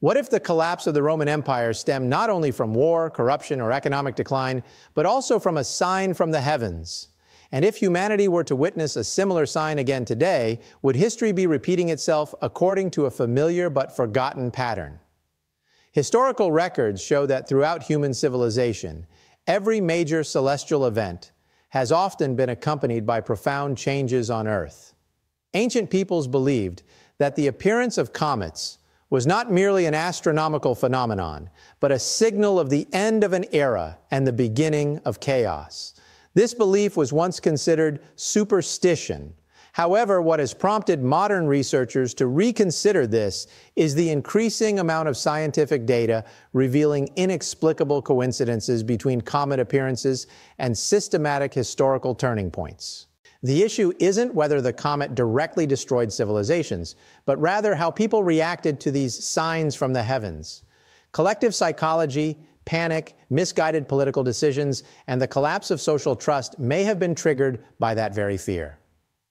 What if the collapse of the Roman Empire stemmed not only from war, corruption, or economic decline, but also from a sign from the heavens? And if humanity were to witness a similar sign again today, would history be repeating itself according to a familiar but forgotten pattern? Historical records show that throughout human civilization, every major celestial event has often been accompanied by profound changes on Earth. Ancient peoples believed that the appearance of comets was not merely an astronomical phenomenon, but a signal of the end of an era and the beginning of chaos. This belief was once considered superstition. However, what has prompted modern researchers to reconsider this is the increasing amount of scientific data revealing inexplicable coincidences between comet appearances and systematic historical turning points. The issue isn't whether the comet directly destroyed civilizations, but rather how people reacted to these signs from the heavens. Collective psychology, panic, misguided political decisions, and the collapse of social trust may have been triggered by that very fear.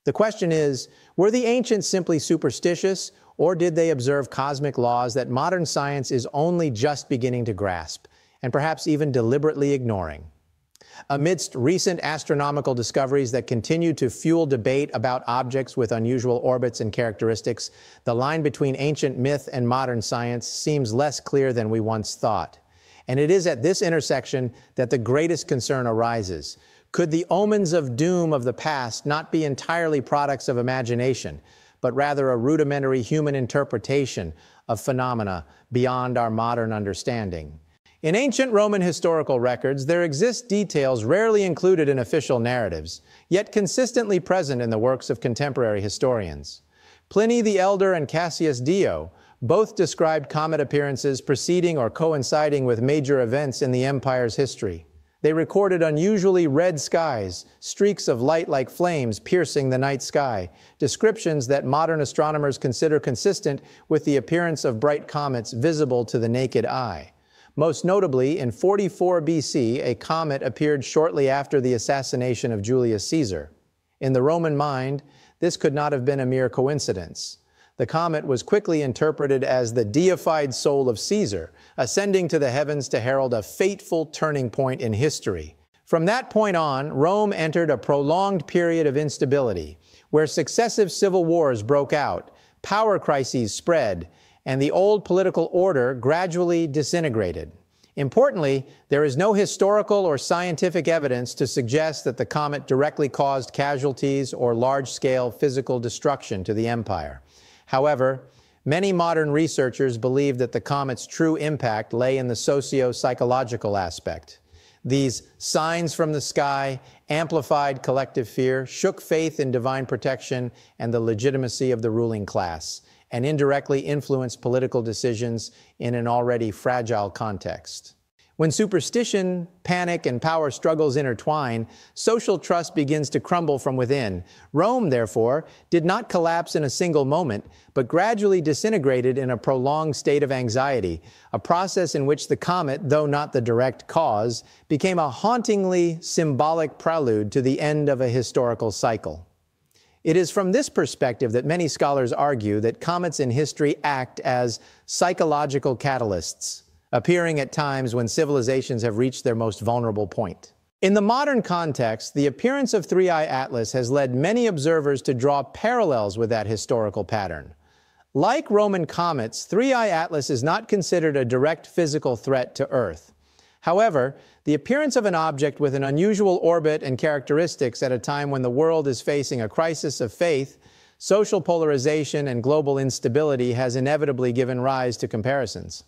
The question is, were the ancients simply superstitious, or did they observe cosmic laws that modern science is only just beginning to grasp, and perhaps even deliberately ignoring? Amidst recent astronomical discoveries that continue to fuel debate about objects with unusual orbits and characteristics, the line between ancient myth and modern science seems less clear than we once thought. And it is at this intersection that the greatest concern arises. Could the omens of doom of the past not be entirely products of imagination, but rather a rudimentary human interpretation of phenomena beyond our modern understanding? In ancient Roman historical records, there exist details rarely included in official narratives, yet consistently present in the works of contemporary historians. Pliny the Elder and Cassius Dio both described comet appearances preceding or coinciding with major events in the empire's history. They recorded unusually red skies, streaks of light like flames piercing the night sky, descriptions that modern astronomers consider consistent with the appearance of bright comets visible to the naked eye. Most notably, in 44 BC, a comet appeared shortly after the assassination of Julius Caesar. In the Roman mind, this could not have been a mere coincidence. The comet was quickly interpreted as the deified soul of Caesar, ascending to the heavens to herald a fateful turning point in history. From that point on, Rome entered a prolonged period of instability, where successive civil wars broke out, power crises spread, and the old political order gradually disintegrated. Importantly, there is no historical or scientific evidence to suggest that the comet directly caused casualties or large-scale physical destruction to the empire. However, many modern researchers believe that the comet's true impact lay in the socio-psychological aspect. These signs from the sky amplified collective fear, shook faith in divine protection and the legitimacy of the ruling class, and indirectly influenced political decisions in an already fragile context. When superstition, panic, and power struggles intertwine, social trust begins to crumble from within. Rome, therefore, did not collapse in a single moment, but gradually disintegrated in a prolonged state of anxiety, a process in which the comet, though not the direct cause, became a hauntingly symbolic prelude to the end of a historical cycle. It is from this perspective that many scholars argue that comets in history act as psychological catalysts, appearing at times when civilizations have reached their most vulnerable point. In the modern context, the appearance of 3I Atlas has led many observers to draw parallels with that historical pattern. Like Roman comets, 3I Atlas is not considered a direct physical threat to Earth. However, the appearance of an object with an unusual orbit and characteristics at a time when the world is facing a crisis of faith, social polarization, and global instability has inevitably given rise to comparisons.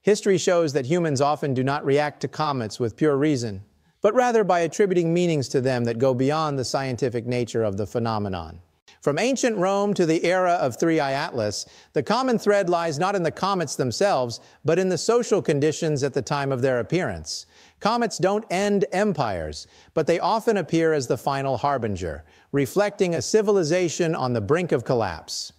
History shows that humans often do not react to comets with pure reason, but rather by attributing meanings to them that go beyond the scientific nature of the phenomenon. From ancient Rome to the era of 3I Atlas, the common thread lies not in the comets themselves, but in the social conditions at the time of their appearance. Comets don't end empires, but they often appear as the final harbinger, reflecting a civilization on the brink of collapse.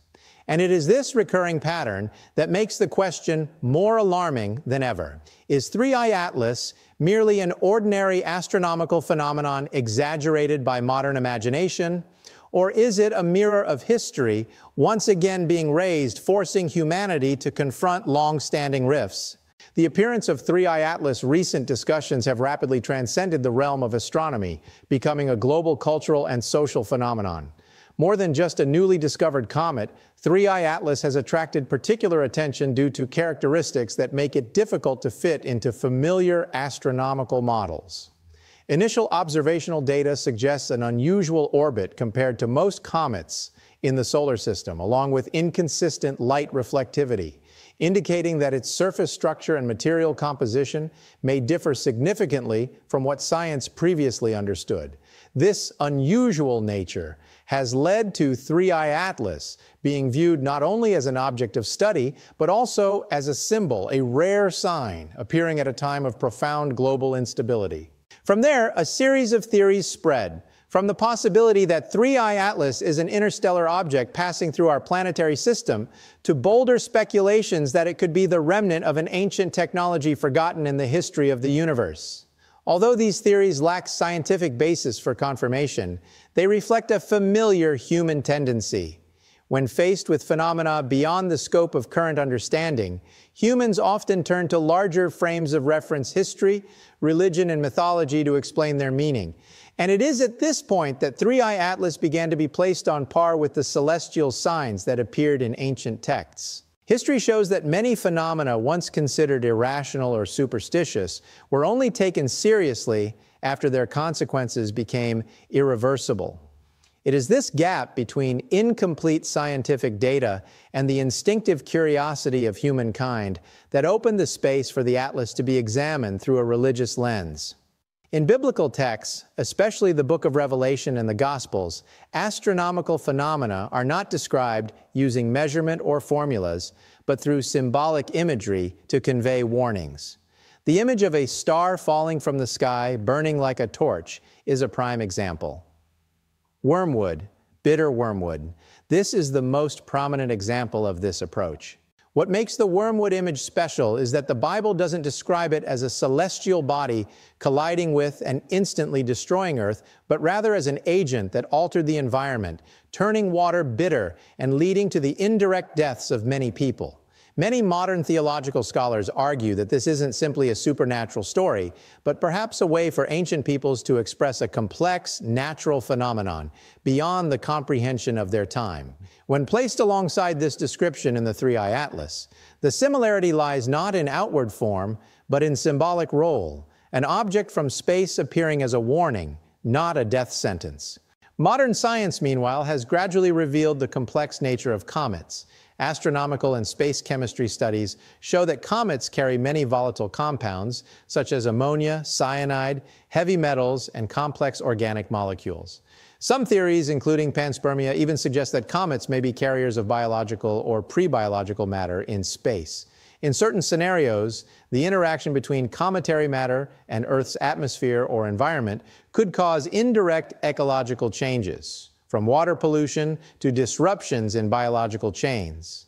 And it is this recurring pattern that makes the question more alarming than ever. Is 3I Atlas merely an ordinary astronomical phenomenon exaggerated by modern imagination? Or is it a mirror of history, once again being raised, forcing humanity to confront long-standing rifts? The appearance of 3I Atlas' recent discussions have rapidly transcended the realm of astronomy, becoming a global cultural and social phenomenon. More than just a newly discovered comet, 3I Atlas has attracted particular attention due to characteristics that make it difficult to fit into familiar astronomical models. Initial observational data suggests an unusual orbit compared to most comets in the solar system, along with inconsistent light reflectivity, indicating that its surface structure and material composition may differ significantly from what science previously understood. This unusual nature has led to 3I Atlas being viewed not only as an object of study, but also as a symbol, a rare sign, appearing at a time of profound global instability. From there, a series of theories spread, from the possibility that 3I Atlas is an interstellar object passing through our planetary system, to bolder speculations that it could be the remnant of an ancient technology forgotten in the history of the universe. Although these theories lack scientific basis for confirmation, they reflect a familiar human tendency. When faced with phenomena beyond the scope of current understanding, humans often turn to larger frames of reference history, religion, and mythology to explain their meaning. And it is at this point that 3I Atlas began to be placed on par with the celestial signs that appeared in ancient texts. History shows that many phenomena once considered irrational or superstitious were only taken seriously after their consequences became irreversible. It is this gap between incomplete scientific data and the instinctive curiosity of humankind that opened the space for the Atlas to be examined through a religious lens. In biblical texts, especially the Book of Revelation and the Gospels, astronomical phenomena are not described using measurement or formulas, but through symbolic imagery to convey warnings. The image of a star falling from the sky, burning like a torch, is a prime example. Wormwood, bitter wormwood. This is the most prominent example of this approach. What makes the wormwood image special is that the Bible doesn't describe it as a celestial body colliding with and instantly destroying Earth, but rather as an agent that altered the environment, turning water bitter and leading to the indirect deaths of many people. Many modern theological scholars argue that this isn't simply a supernatural story, but perhaps a way for ancient peoples to express a complex, natural phenomenon beyond the comprehension of their time. When placed alongside this description in the 3I Atlas, the similarity lies not in outward form, but in symbolic role, an object from space appearing as a warning, not a death sentence. Modern science, meanwhile, has gradually revealed the complex nature of comets. Astronomical and space chemistry studies show that comets carry many volatile compounds, such as ammonia, cyanide, heavy metals, and complex organic molecules. Some theories, including panspermia, even suggest that comets may be carriers of biological or pre-biological matter in space. In certain scenarios, the interaction between cometary matter and Earth's atmosphere or environment could cause indirect ecological changes, from water pollution to disruptions in biological chains.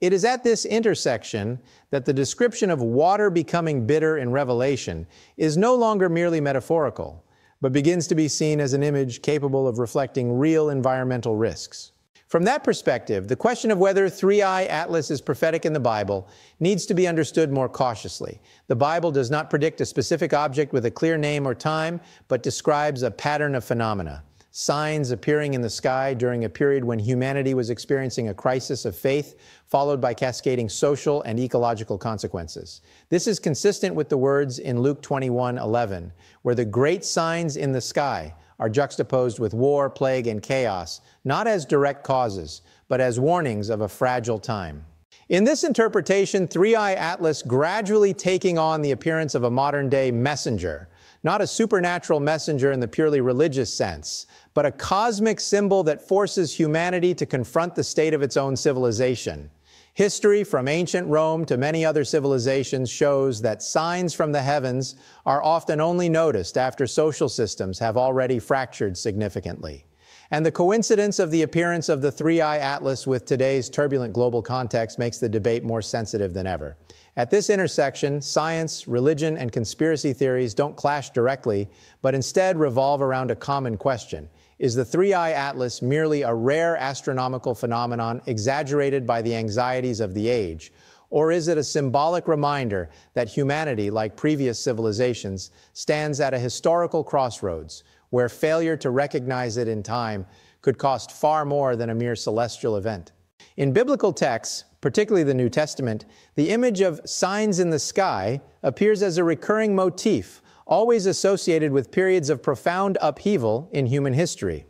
It is at this intersection that the description of water becoming bitter in Revelation is no longer merely metaphorical, but begins to be seen as an image capable of reflecting real environmental risks. From that perspective, the question of whether 3I Atlas is prophetic in the Bible needs to be understood more cautiously. The Bible does not predict a specific object with a clear name or time, but describes a pattern of phenomena. Signs appearing in the sky during a period when humanity was experiencing a crisis of faith, followed by cascading social and ecological consequences. This is consistent with the words in Luke 21:11, where the great signs in the sky are juxtaposed with war, plague, and chaos, not as direct causes, but as warnings of a fragile time. In this interpretation, 3I Atlas gradually taking on the appearance of a modern-day messenger, not a supernatural messenger in the purely religious sense, but a cosmic symbol that forces humanity to confront the state of its own civilization. History from ancient Rome to many other civilizations shows that signs from the heavens are often only noticed after social systems have already fractured significantly. And the coincidence of the appearance of the 3I Atlas with today's turbulent global context makes the debate more sensitive than ever. At this intersection, science, religion, and conspiracy theories don't clash directly, but instead revolve around a common question. Is the 3I Atlas merely a rare astronomical phenomenon exaggerated by the anxieties of the age? Or is it a symbolic reminder that humanity, like previous civilizations, stands at a historical crossroads where failure to recognize it in time could cost far more than a mere celestial event? In biblical texts, particularly the New Testament, the image of signs in the sky appears as a recurring motif, always associated with periods of profound upheaval in human history.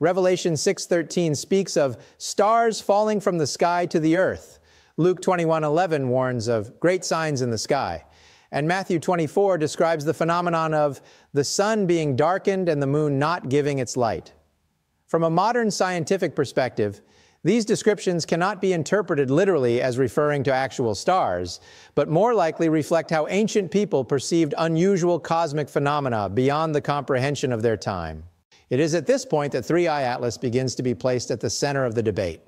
Revelation 6:13 speaks of stars falling from the sky to the earth. Luke 21:11 warns of great signs in the sky. And Matthew 24 describes the phenomenon of the sun being darkened and the moon not giving its light. From a modern scientific perspective, these descriptions cannot be interpreted literally as referring to actual stars, but more likely reflect how ancient people perceived unusual cosmic phenomena beyond the comprehension of their time. It is at this point that 3I Atlas begins to be placed at the center of the debate.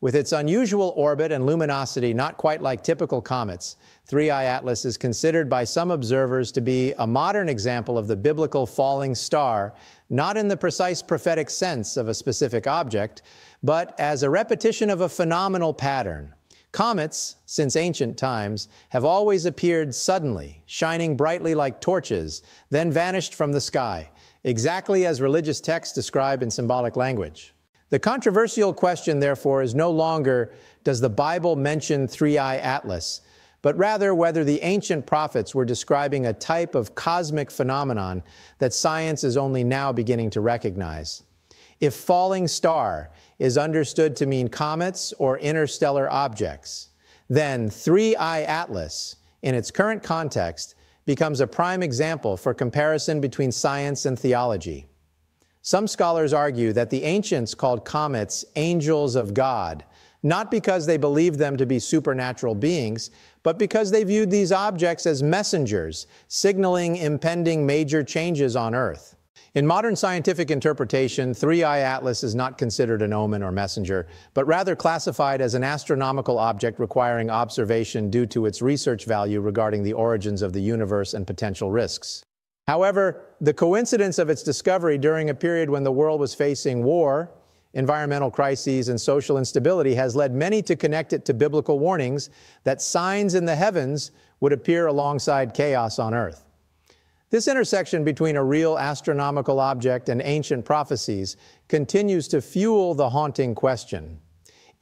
With its unusual orbit and luminosity not quite like typical comets, 3I Atlas is considered by some observers to be a modern example of the biblical falling star, not in the precise prophetic sense of a specific object, but as a repetition of a phenomenal pattern. Comets, since ancient times, have always appeared suddenly, shining brightly like torches, then vanished from the sky, exactly as religious texts describe in symbolic language. The controversial question, therefore, is no longer, does the Bible mention 3I Atlas, but rather whether the ancient prophets were describing a type of cosmic phenomenon that science is only now beginning to recognize. If falling star is understood to mean comets or interstellar objects, then 3I Atlas, in its current context, becomes a prime example for comparison between science and theology. Some scholars argue that the ancients called comets angels of God, not because they believed them to be supernatural beings, but because they viewed these objects as messengers, signaling impending major changes on Earth. In modern scientific interpretation, 3I Atlas is not considered an omen or messenger, but rather classified as an astronomical object requiring observation due to its research value regarding the origins of the universe and potential risks. However, the coincidence of its discovery during a period when the world was facing war, environmental crises, and social instability has led many to connect it to biblical warnings that signs in the heavens would appear alongside chaos on Earth. This intersection between a real astronomical object and ancient prophecies continues to fuel the haunting question.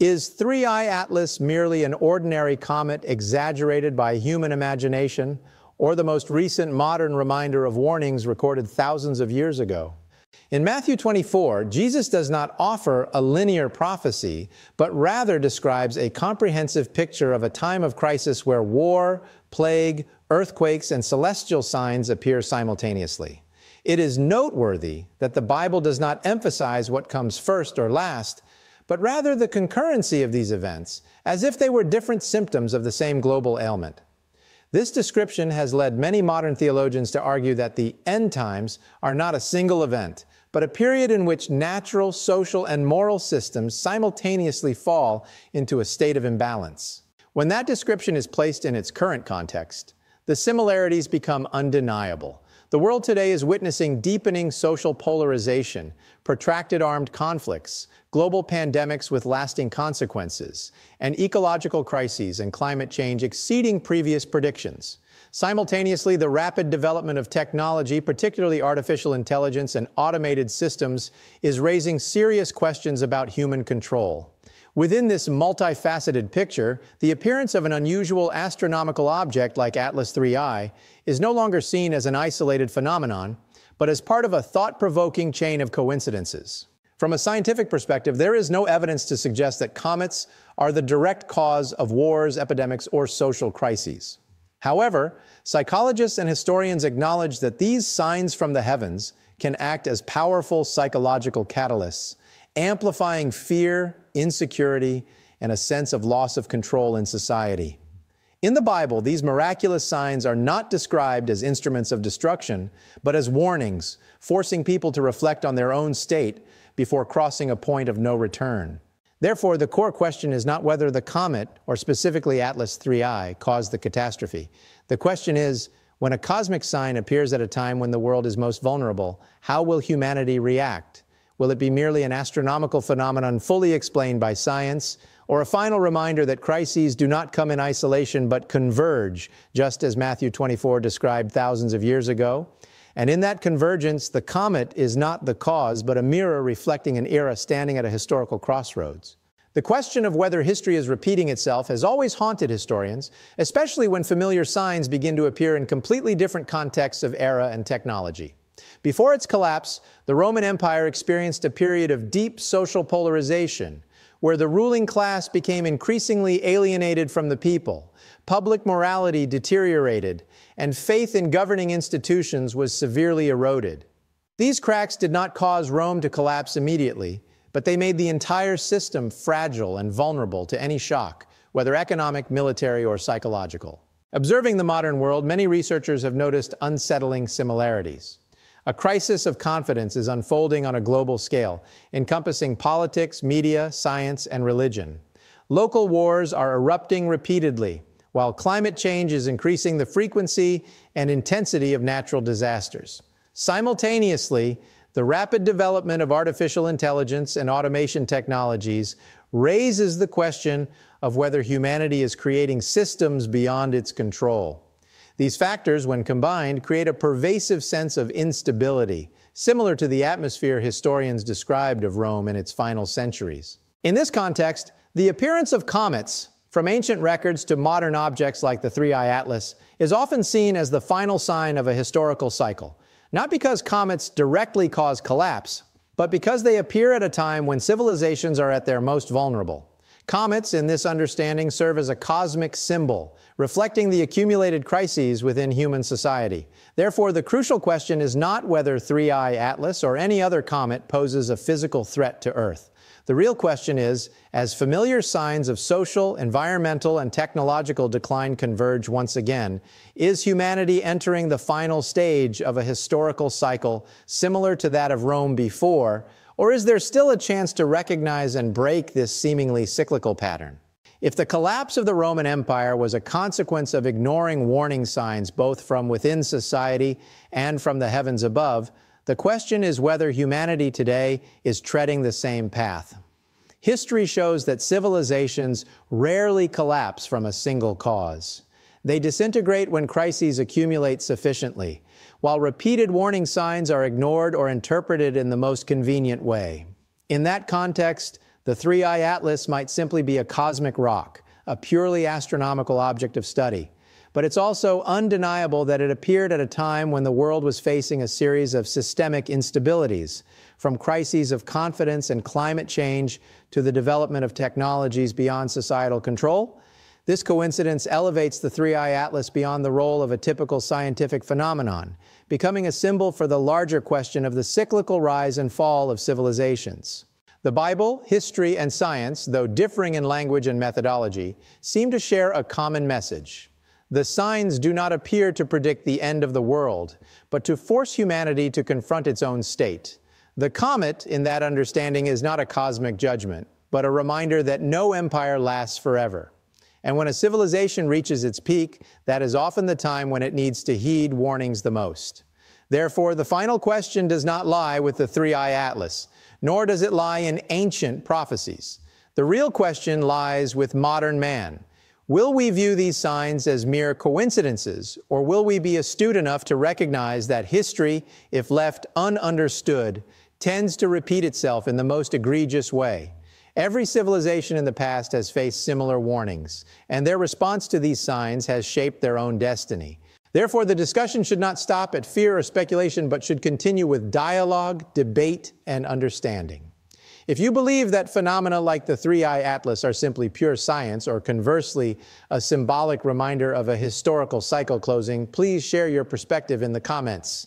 Is 3I Atlas merely an ordinary comet exaggerated by human imagination, or the most recent modern reminder of warnings recorded thousands of years ago? In Matthew 24, Jesus does not offer a linear prophecy, but rather describes a comprehensive picture of a time of crisis where war, plague, earthquakes, and celestial signs appear simultaneously. It is noteworthy that the Bible does not emphasize what comes first or last, but rather the concurrency of these events, as if they were different symptoms of the same global ailment. This description has led many modern theologians to argue that the end times are not a single event, but a period in which natural, social, and moral systems simultaneously fall into a state of imbalance. When that description is placed in its current context, the similarities become undeniable. The world today is witnessing deepening social polarization, protracted armed conflicts, global pandemics with lasting consequences, and ecological crises and climate change exceeding previous predictions. Simultaneously, the rapid development of technology, particularly artificial intelligence and automated systems, is raising serious questions about human control. Within this multifaceted picture, the appearance of an unusual astronomical object like Atlas 3I is no longer seen as an isolated phenomenon, but as part of a thought-provoking chain of coincidences. From a scientific perspective, there is no evidence to suggest that comets are the direct cause of wars, epidemics, or social crises. However, psychologists and historians acknowledge that these signs from the heavens can act as powerful psychological catalysts, amplifying fear, insecurity, and a sense of loss of control in society. In the Bible, these miraculous signs are not described as instruments of destruction, but as warnings, forcing people to reflect on their own state before crossing a point of no return. Therefore, the core question is not whether the comet, or specifically Atlas 3I, caused the catastrophe. The question is, when a cosmic sign appears at a time when the world is most vulnerable, how will humanity react? Will it be merely an astronomical phenomenon fully explained by science, or a final reminder that crises do not come in isolation but converge, just as Matthew 24 described thousands of years ago? And in that convergence, the comet is not the cause, but a mirror reflecting an era standing at a historical crossroads. The question of whether history is repeating itself has always haunted historians, especially when familiar signs begin to appear in completely different contexts of era and technology. Before its collapse, the Roman Empire experienced a period of deep social polarization, where the ruling class became increasingly alienated from the people, public morality deteriorated, and faith in governing institutions was severely eroded. These cracks did not cause Rome to collapse immediately, but they made the entire system fragile and vulnerable to any shock, whether economic, military, or psychological. Observing the modern world, many researchers have noticed unsettling similarities. A crisis of confidence is unfolding on a global scale, encompassing politics, media, science, and religion. Local wars are erupting repeatedly, while climate change is increasing the frequency and intensity of natural disasters. Simultaneously, the rapid development of artificial intelligence and automation technologies raises the question of whether humanity is creating systems beyond its control. These factors, when combined, create a pervasive sense of instability, similar to the atmosphere historians described of Rome in its final centuries. In this context, the appearance of comets, from ancient records to modern objects like the 3I Atlas, is often seen as the final sign of a historical cycle, not because comets directly cause collapse, but because they appear at a time when civilizations are at their most vulnerable. Comets, in this understanding, serve as a cosmic symbol, reflecting the accumulated crises within human society. Therefore, the crucial question is not whether 3I Atlas or any other comet poses a physical threat to Earth. The real question is, as familiar signs of social, environmental, and technological decline converge once again, is humanity entering the final stage of a historical cycle similar to that of Rome before? Or is there still a chance to recognize and break this seemingly cyclical pattern? If the collapse of the Roman Empire was a consequence of ignoring warning signs both from within society and from the heavens above, the question is whether humanity today is treading the same path. History shows that civilizations rarely collapse from a single cause. They disintegrate when crises accumulate sufficiently, while repeated warning signs are ignored or interpreted in the most convenient way. In that context, the 3I Atlas might simply be a cosmic rock, a purely astronomical object of study. But it's also undeniable that it appeared at a time when the world was facing a series of systemic instabilities, from crises of confidence and climate change to the development of technologies beyond societal control. This coincidence elevates the 3I Atlas beyond the role of a typical scientific phenomenon, becoming a symbol for the larger question of the cyclical rise and fall of civilizations. The Bible, history, and science, though differing in language and methodology, seem to share a common message. The signs do not appear to predict the end of the world, but to force humanity to confront its own state. The comet, in that understanding, is not a cosmic judgment, but a reminder that no empire lasts forever. And when a civilization reaches its peak, that is often the time when it needs to heed warnings the most. Therefore, the final question does not lie with the 3I Atlas, nor does it lie in ancient prophecies. The real question lies with modern man. Will we view these signs as mere coincidences, or will we be astute enough to recognize that history, if left ununderstood, tends to repeat itself in the most egregious way? Every civilization in the past has faced similar warnings, and their response to these signs has shaped their own destiny. Therefore, the discussion should not stop at fear or speculation, but should continue with dialogue, debate, and understanding. If you believe that phenomena like the 3I Atlas are simply pure science, or conversely, a symbolic reminder of a historical cycle closing, please share your perspective in the comments.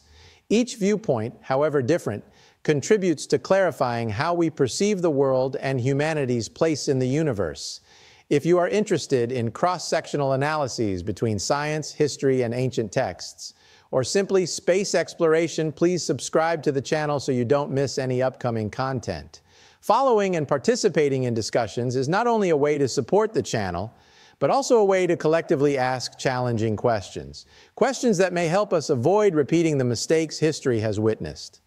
Each viewpoint, however different, contributes to clarifying how we perceive the world and humanity's place in the universe. If you are interested in cross-sectional analyses between science, history, and ancient texts, or simply space exploration, please subscribe to the channel so you don't miss any upcoming content. Following and participating in discussions is not only a way to support the channel, but also a way to collectively ask challenging questions. Questions that may help us avoid repeating the mistakes history has witnessed.